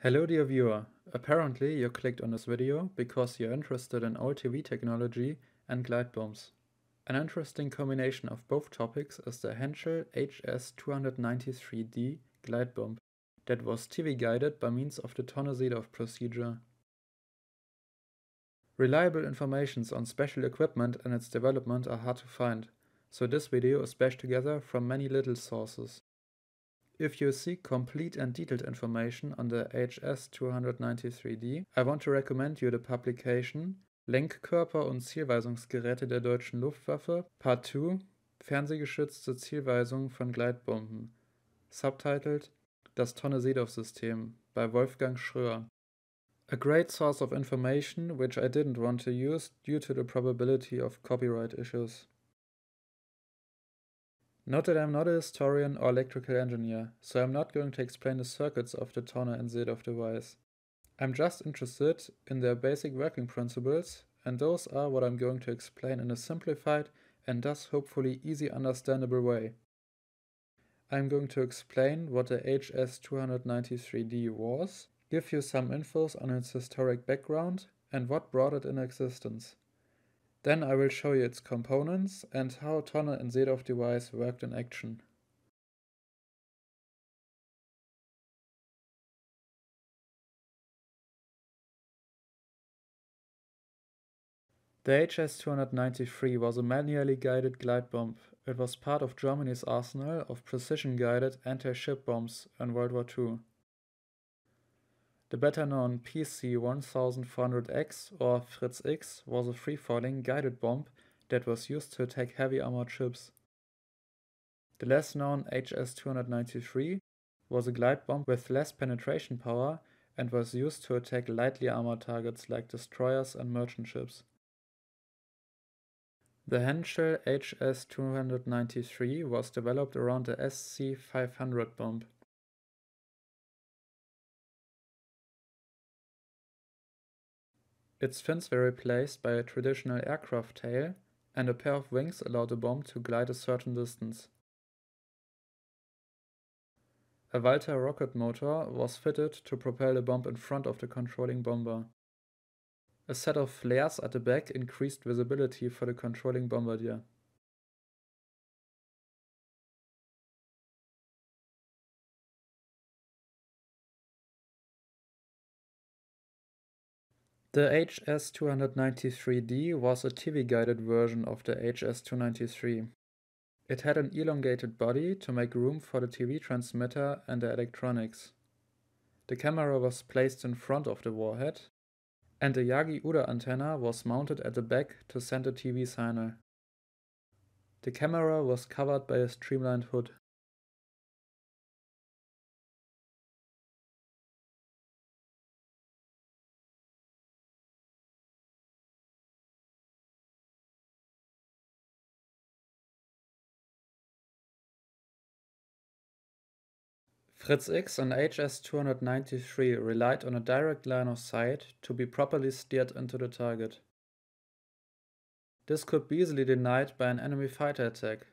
Hello dear viewer, apparently you clicked on this video because you're interested in old TV technology and glide bombs. An interesting combination of both topics is the Henschel HS293D glide bomb that was TV guided by means of the Tonne/Seedorf procedure. Reliable informations on special equipment and its development are hard to find, so this video is bashed together from many little sources. If you seek complete and detailed information on the HS293D, I want to recommend you the publication Lenkkörper und Zielweisungsgeräte der deutschen Luftwaffe, Part 2, Fernsehgeschützte Zielweisung von Gleitbomben, subtitled Das Tonne-Seedorf-System by Wolfgang Schröer. A great source of information which I didn't want to use due to the probability of copyright issues. Note that I'm not a historian or electrical engineer, so I'm not going to explain the circuits of the Tonne and Seedorf device. I'm just interested in their basic working principles, and those are what I'm going to explain in a simplified and thus hopefully easy understandable way. I'm going to explain what the HS293D was, give you some infos on its historic background and what brought it in existence. Then I will show you its components and how Tonne and Seedorf device worked in action. The HS-293 was a manually guided glide bomb. It was part of Germany's arsenal of precision-guided anti-ship bombs in World War II. The better-known PC-1400X or FRITZ-X was a free-falling guided bomb that was used to attack heavy armored ships. The less-known HS-293 was a glide bomb with less penetration power and was used to attack lightly armored targets like destroyers and merchant ships. The Henschel HS-293 was developed around the SC-500 bomb. Its fins were replaced by a traditional aircraft tail, and a pair of wings allowed the bomb to glide a certain distance. A Walter rocket motor was fitted to propel the bomb in front of the controlling bomber. A set of flares at the back increased visibility for the controlling bombardier. The HS293D was a TV-guided version of the HS293. It had an elongated body to make room for the TV transmitter and the electronics. The camera was placed in front of the warhead, and the Yagi-Uda antenna was mounted at the back to send a TV signal. The camera was covered by a streamlined hood. FRITZ-X and HS-293 relied on a direct line of sight to be properly steered into the target. This could be easily denied by an enemy fighter attack.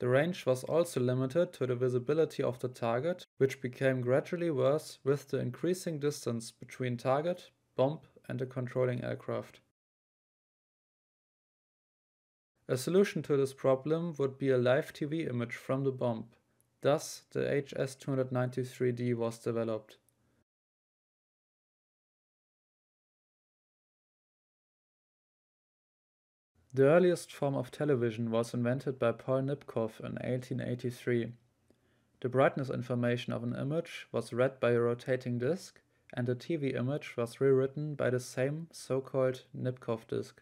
The range was also limited to the visibility of the target, which became gradually worse with the increasing distance between target, bomb, and the controlling aircraft. A solution to this problem would be a live TV image from the bomb. Thus, the HS293D was developed. The earliest form of television was invented by Paul Nipkow in 1883. The brightness information of an image was read by a rotating disc, and the TV image was rewritten by the same so-called Nipkow disc.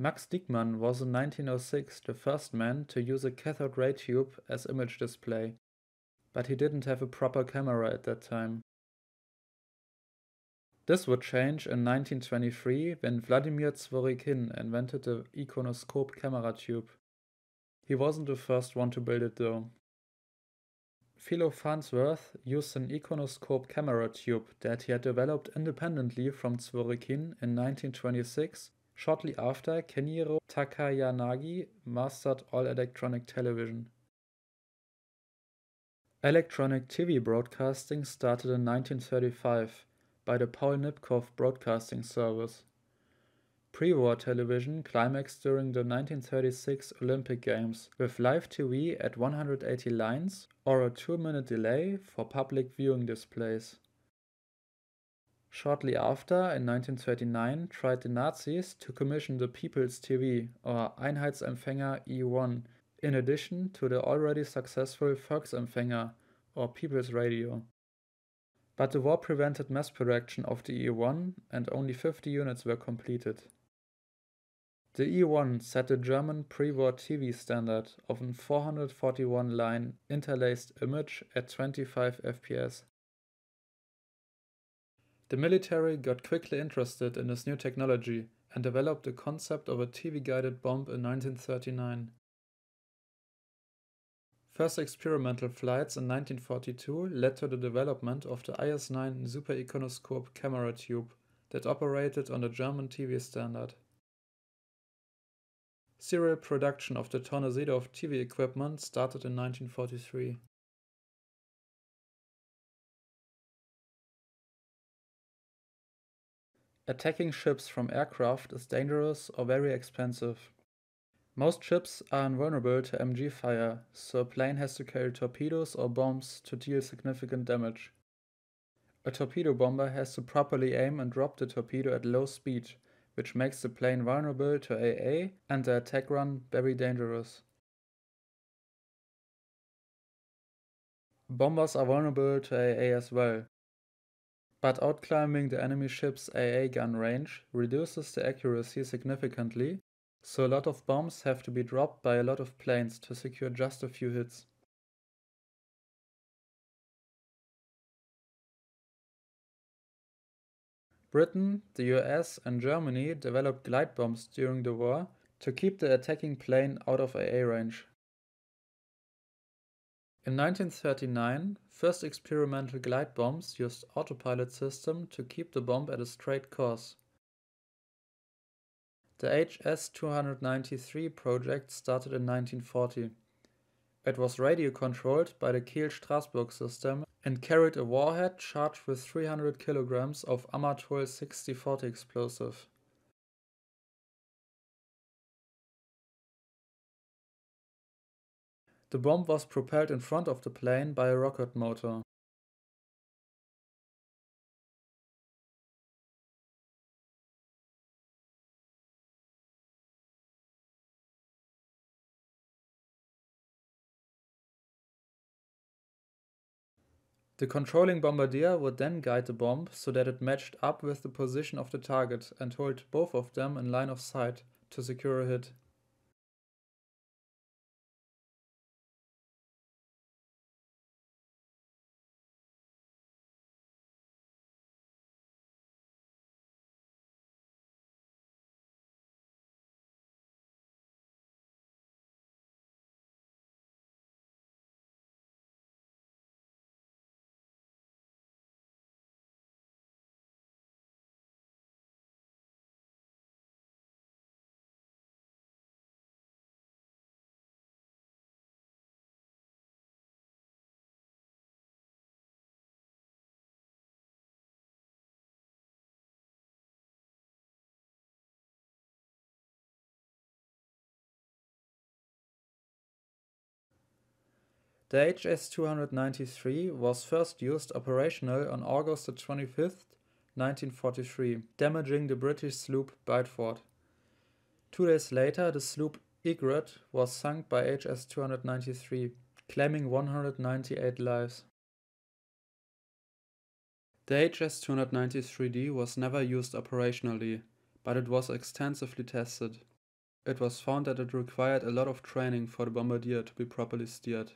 Max Diekmann was in 1906 the first man to use a cathode ray tube as image display, but he didn't have a proper camera at that time. This would change in 1923 when Vladimir Zworykin invented the iconoscope camera tube. He wasn't the first one to build it though. Philo Farnsworth used an iconoscope camera tube that he had developed independently from Zworykin in 1926. Shortly after, Kenjiro Takayanagi mastered all electronic television. Electronic TV broadcasting started in 1935 by the Paul Nipkow Broadcasting Service. Pre-war television climaxed during the 1936 Olympic Games with live TV at 180 lines or a 2-minute delay for public viewing displays. Shortly after, in 1939, tried the Nazis to commission the People's TV, or Einheitsempfänger E1, in addition to the already successful Volksempfänger, or People's Radio. But the war prevented mass production of the E1, and only 50 units were completed. The E1 set the German pre-war TV standard of a 441-line interlaced image at 25 fps. The military got quickly interested in this new technology and developed the concept of a TV-guided bomb in 1939. First experimental flights in 1942 led to the development of the IS-9 Super Iconoscope camera tube that operated on the German TV standard. Serial production of the Tonne/Seedorf TV equipment started in 1943. Attacking ships from aircraft is dangerous or very expensive. Most ships are invulnerable to MG fire, so a plane has to carry torpedoes or bombs to deal significant damage. A torpedo bomber has to properly aim and drop the torpedo at low speed, which makes the plane vulnerable to AA and the attack run very dangerous. Bombers are vulnerable to AA as well. But outclimbing the enemy ship's AA gun range reduces the accuracy significantly, so a lot of bombs have to be dropped by a lot of planes to secure just a few hits. Britain, the US and Germany developed glide bombs during the war to keep the attacking plane out of AA range. In 1939, first experimental glide bombs used autopilot system to keep the bomb at a straight course. The HS293 project started in 1940. It was radio controlled by the Kehl-Straßburg system and carried a warhead charged with 300 kilograms of Amatol 6040 explosive. The bomb was propelled in front of the plane by a rocket motor. The controlling bombardier would then guide the bomb so that it matched up with the position of the target and hold both of them in line of sight to secure a hit. The HS-293 was first used operational on August 25, 1943, damaging the British sloop Bideford. 2 days later, the sloop Egret was sunk by HS-293, claiming 198 lives. The HS-293D was never used operationally, but it was extensively tested. It was found that it required a lot of training for the bombardier to be properly steered.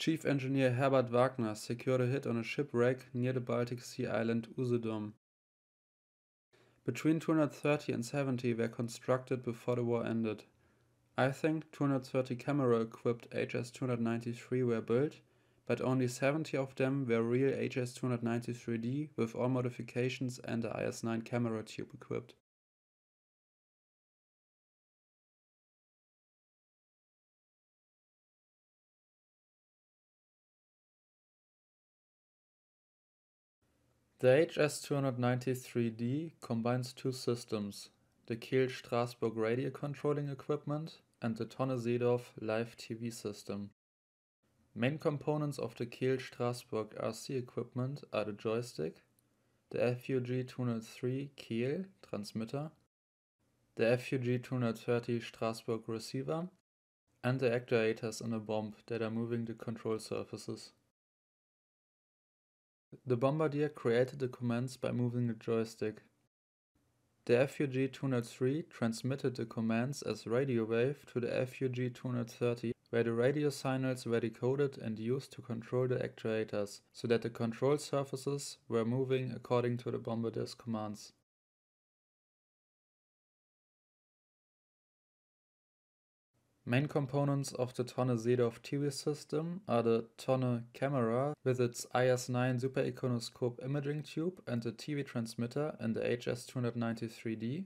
Chief Engineer Herbert Wagner secured a hit on a shipwreck near the Baltic Sea island Usedom. Between 230 and 70 were constructed before the war ended. I think 230 camera-equipped HS-293 were built, but only 70 of them were real HS-293D with all modifications and the IS-9 camera tube equipped. The HS293D combines two systems, the Kehl-Straßburg radio controlling equipment and the Tonne/Seedorf live TV system. Main components of the Kehl-Straßburg RC equipment are the joystick, the FuG 203 Kehl transmitter, the FuG 230 Straßburg receiver, and the actuators in a bomb that are moving the control surfaces. The bombardier created the commands by moving the joystick. The FuG 203 transmitted the commands as radio wave to the FuG 230, where the radio signals were decoded and used to control the actuators, so that the control surfaces were moving according to the bombardier's commands. Main components of the Tonne/Seedorf TV system are the Tonne camera with its IS-9 Super Iconoscope imaging tube and the TV transmitter in the HS293D,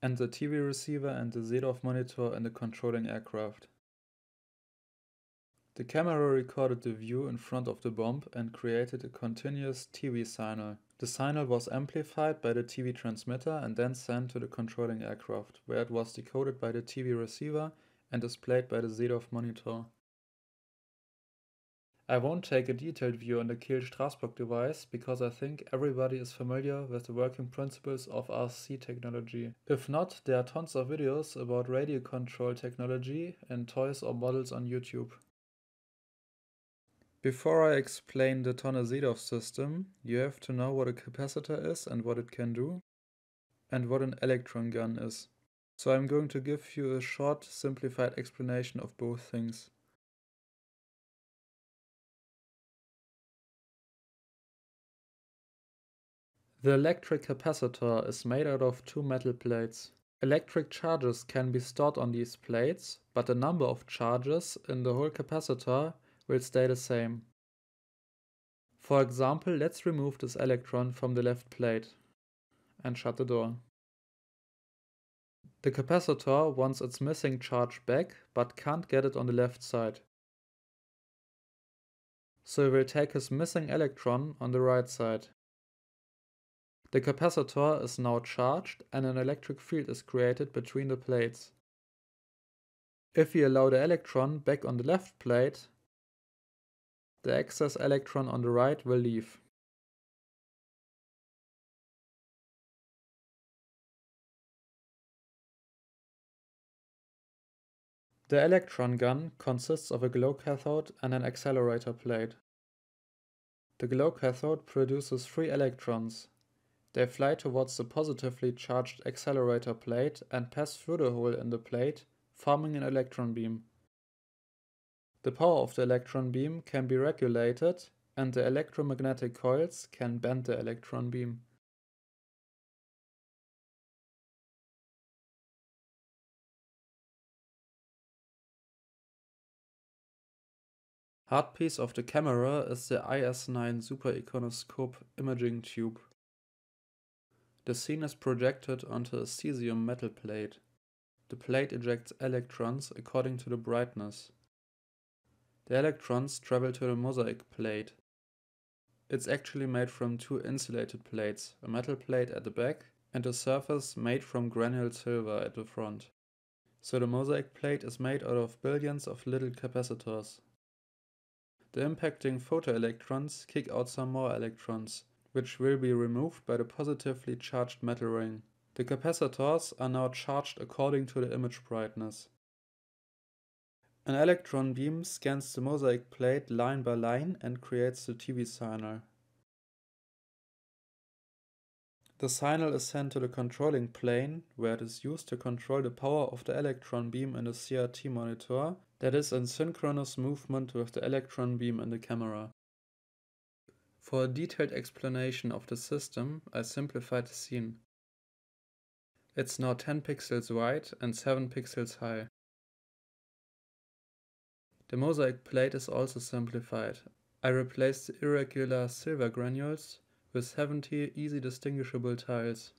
and the TV receiver and the Seedorf monitor in the controlling aircraft. The camera recorded the view in front of the bomb and created a continuous TV signal. The signal was amplified by the TV transmitter and then sent to the controlling aircraft, where it was decoded by the TV receiver and displayed by the Seedorf monitor. I won't take a detailed view on the Kehl-Straßburg device because I think everybody is familiar with the working principles of RC technology. If not, there are tons of videos about radio control technology and toys or models on YouTube. Before I explain the Tonne/Seedorf system, you have to know what a capacitor is and what it can do, and what an electron gun is. So I'm going to give you a short, simplified explanation of both things. The electric capacitor is made out of two metal plates. Electric charges can be stored on these plates, but the number of charges in the whole capacitor will stay the same. For example, let's remove this electron from the left plate and shut the door. The capacitor wants its missing charge back, but can't get it on the left side. So it will take his missing electron on the right side. The capacitor is now charged and an electric field is created between the plates. If we allow the electron back on the left plate, the excess electron on the right will leave. The electron gun consists of a glow cathode and an accelerator plate. The glow cathode produces 3 electrons. They fly towards the positively charged accelerator plate and pass through the hole in the plate, forming an electron beam. The power of the electron beam can be regulated, and the electromagnetic coils can bend the electron beam. Heart piece of the camera is the IS-9 Super Iconoscope imaging tube. The scene is projected onto a cesium metal plate. The plate ejects electrons according to the brightness. The electrons travel to the mosaic plate. It's actually made from 2 insulated plates, a metal plate at the back and a surface made from granule silver at the front. So the mosaic plate is made out of billions of little capacitors. The impacting photoelectrons kick out some more electrons, which will be removed by the positively charged metal ring. The capacitors are now charged according to the image brightness. An electron beam scans the mosaic plate line by line and creates the TV signal. The signal is sent to the controlling plane, where it is used to control the power of the electron beam in the CRT monitor that is in synchronous movement with the electron beam in the camera. For a detailed explanation of the system, I simplified the scene. It's now 10 pixels wide and 7 pixels high. The mosaic plate is also simplified. I replaced the irregular silver granules with 70 easy distinguishable tiles.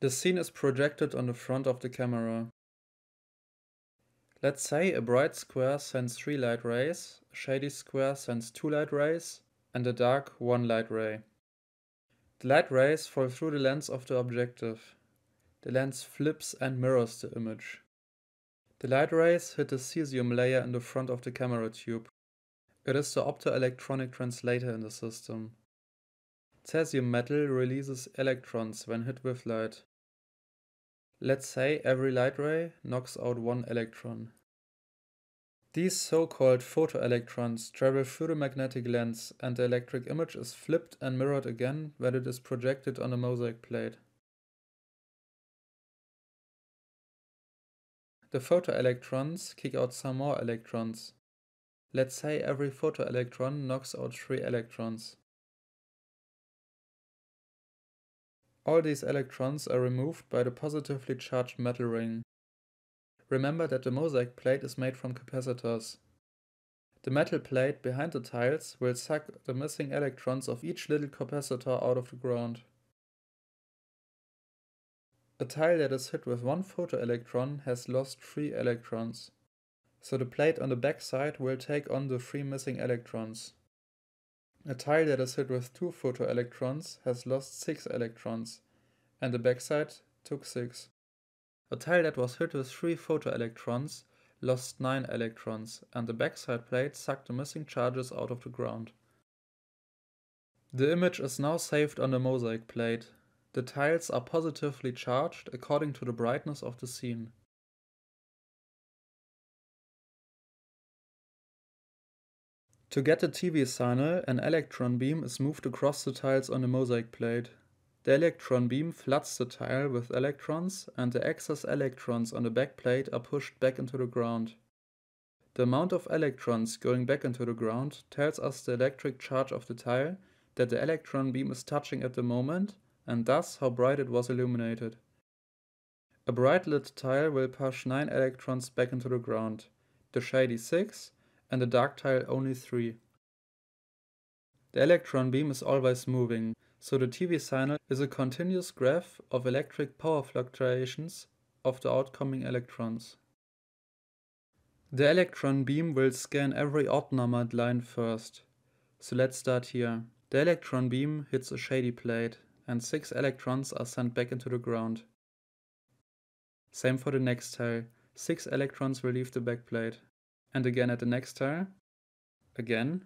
The scene is projected on the front of the camera. Let's say a bright square sends 3 light rays, a shady square sends 2 light rays, and a dark 1 light ray. The light rays fall through the lens of the objective. The lens flips and mirrors the image. The light rays hit the cesium layer in the front of the camera tube. It is the optoelectronic translator in the system. Cesium metal releases electrons when hit with light. Let's say every light ray knocks out 1 electron. These so-called photoelectrons travel through the magnetic lens, and the electric image is flipped and mirrored again when it is projected on a mosaic plate. The photoelectrons kick out some more electrons. Let's say every photoelectron knocks out 3 electrons. All these electrons are removed by the positively charged metal ring. Remember that the mosaic plate is made from capacitors. The metal plate behind the tiles will suck the missing electrons of each little capacitor out of the ground. A tile that is hit with 1 photoelectron has lost 3 electrons, so the plate on the backside will take on the 3 missing electrons. A tile that is hit with 2 photoelectrons has lost 6 electrons, and the backside took 6. A tile that was hit with 3 photoelectrons lost 9 electrons, and the backside plate sucked the missing charges out of the ground. The image is now saved on the mosaic plate. The tiles are positively charged according to the brightness of the scene. To get a TV signal, an electron beam is moved across the tiles on the mosaic plate. The electron beam floods the tile with electrons, and the excess electrons on the back plate are pushed back into the ground. The amount of electrons going back into the ground tells us the electric charge of the tile that the electron beam is touching at the moment, and thus how bright it was illuminated. A bright lit tile will push 9 electrons back into the ground, the shady 6, and the dark tile only 3. The electron beam is always moving, so the TV signal is a continuous graph of electric power fluctuations of the outcoming electrons. The electron beam will scan every odd-numbered line first, so let's start here. The electron beam hits a shady plate, and 6 electrons are sent back into the ground. Same for the next tile, 6 electrons will leave the back plate. And again at the next tile. Again.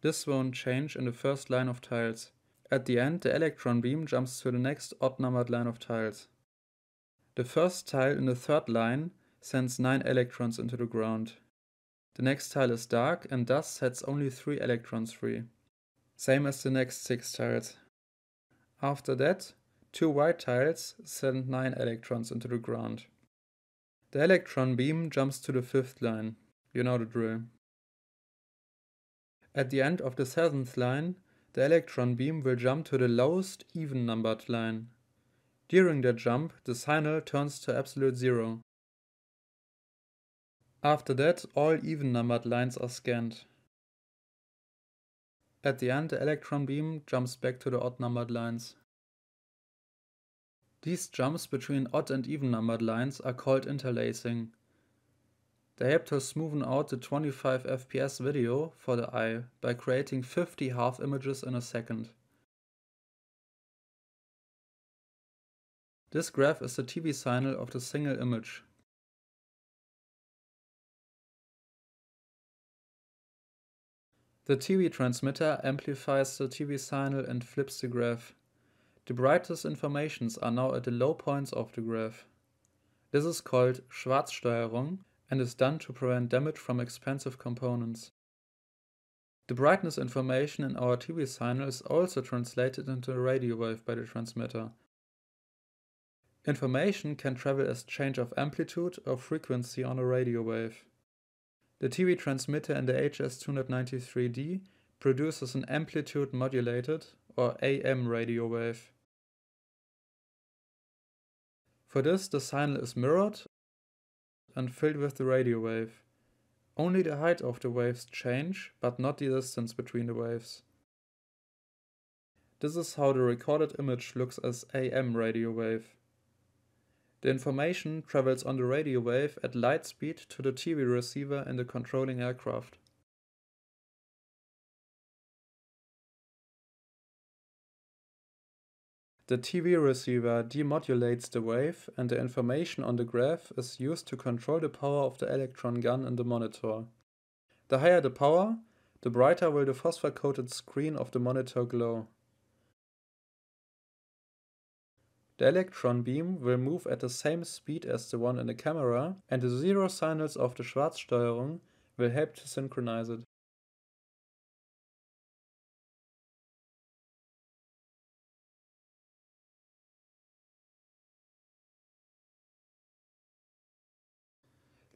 This won't change in the first line of tiles. At the end, the electron beam jumps to the next odd-numbered line of tiles. The first tile in the third line sends 9 electrons into the ground. The next tile is dark and thus sets only 3 electrons free. Same as the next 6 tiles. After that, 2 white tiles send 9 electrons into the ground. The electron beam jumps to the 5th line. You know the drill. At the end of the 7th line, the electron beam will jump to the lowest even-numbered line. During that jump, the signal turns to absolute zero. After that, all even-numbered lines are scanned. At the end, the electron beam jumps back to the odd-numbered lines. These jumps between odd and even-numbered lines are called interlacing. They help to smoothen out the 25 FPS video for the eye by creating 50 half images in a second. This graph is the TV signal of the single image. The TV transmitter amplifies the TV signal and flips the graph. The brightest informations are now at the low points of the graph. This is called Schwarzsteuerung and is done to prevent damage from expensive components. The brightness information in our TV signal is also translated into a radio wave by the transmitter. Information can travel as change of amplitude or frequency on a radio wave. The TV transmitter in the HS293D produces an amplitude modulated or AM radio wave. For this, the signal is mirrored and filled with the radio wave. Only the height of the waves change, but not the distance between the waves. This is how the recorded image looks as AM radio wave. The information travels on the radio wave at light speed to the TV receiver in the controlling aircraft. The TV receiver demodulates the wave, and the information on the graph is used to control the power of the electron gun in the monitor. The higher the power, the brighter will the phosphor-coated screen of the monitor glow. The electron beam will move at the same speed as the one in the camera, and the zero signals of the Schwarzsteuerung will help to synchronize it.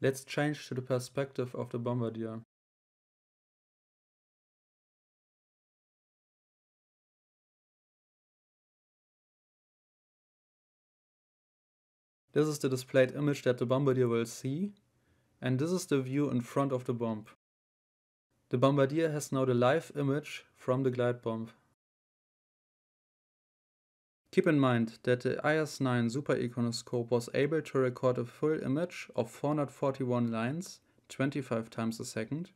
Let's change to the perspective of the bombardier. This is the displayed image that the bombardier will see, and this is the view in front of the bomb. The bombardier has now the live image from the glide bomb. Keep in mind that the IS-9 Super Iconoscope was able to record a full image of 441 lines, 25 times a second,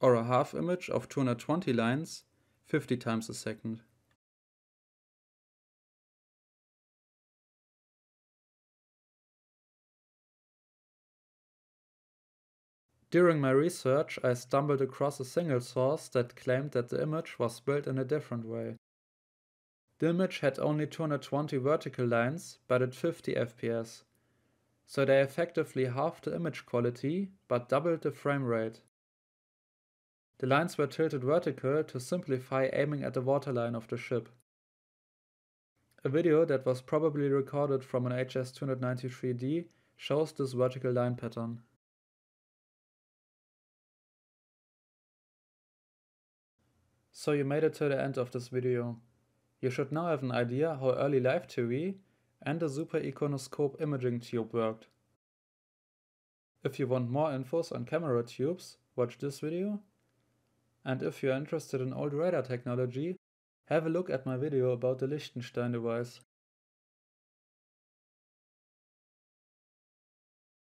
or a half image of 220 lines, 50 times a second. During my research, I stumbled across a single source that claimed that the image was built in a different way. The image had only 220 vertical lines, but at 50 FPS. So they effectively halved the image quality, but doubled the frame rate. The lines were tilted vertical to simplify aiming at the waterline of the ship. A video that was probably recorded from an HS293D shows this vertical line pattern. So you made it to the end of this video. You should now have an idea how early live TV and the Super Iconoscope imaging tube worked. If you want more infos on camera tubes, watch this video. And if you're interested in old radar technology, have a look at my video about the Liechtenstein device.